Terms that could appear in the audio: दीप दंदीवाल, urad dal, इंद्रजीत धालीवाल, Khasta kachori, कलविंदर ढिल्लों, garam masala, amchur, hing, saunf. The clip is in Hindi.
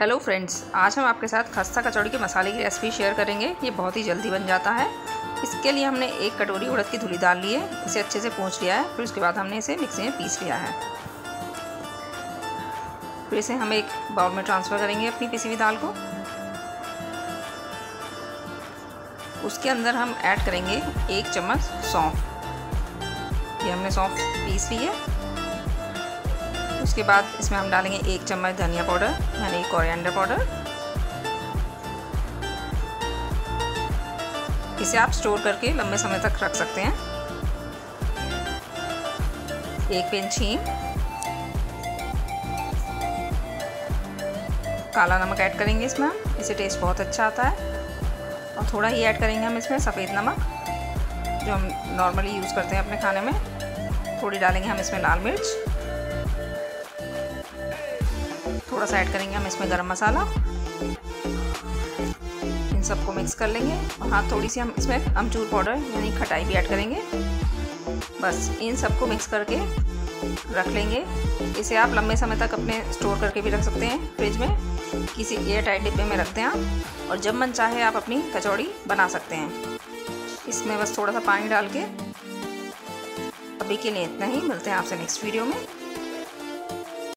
हेलो फ्रेंड्स, आज हम आपके साथ खस्ता कचौड़ी के मसाले की रेसिपी शेयर करेंगे। ये बहुत ही जल्दी बन जाता है। इसके लिए हमने एक कटोरी उड़द की धुली दाल ली है, इसे अच्छे से पोंछ लिया है। फिर उसके बाद हमने इसे मिक्सी में पीस लिया है। फिर इसे हम एक बाउल में ट्रांसफ़र करेंगे अपनी पिसी हुई दाल को। उसके अंदर हम ऐड करेंगे एक चम्मच सौंफ। ये हमने सौंफ पीस ली है। उसके बाद इसमें हम डालेंगे एक चम्मच धनिया पाउडर यानी कोरिएंडर पाउडर। इसे आप स्टोर करके लंबे समय तक रख सकते हैं। एक पिंच हींग, काला नमक ऐड करेंगे इसमें हम, इसे टेस्ट बहुत अच्छा आता है। और थोड़ा ही ऐड करेंगे हम इसमें सफ़ेद नमक, जो हम नॉर्मली यूज़ करते हैं अपने खाने में। थोड़ी डालेंगे हम इसमें लाल मिर्च। थोड़ा सा ऐड करेंगे हम इसमें गरम मसाला। इन सबको मिक्स कर लेंगे। और हाँ, थोड़ी सी हम इसमें अमचूर पाउडर यानी खटाई भी ऐड करेंगे। बस इन सबको मिक्स करके रख लेंगे। इसे आप लंबे समय तक अपने स्टोर करके भी रख सकते हैं फ्रिज में, किसी एयर टाइट डिब्बे में रखते हैं आप। और जब मन चाहे आप अपनी कचौड़ी बना सकते हैं। इसमें बस थोड़ा सा पानी डाल के। अभी के लिए इतना ही, मिलते हैं आपसे नेक्स्ट वीडियो में।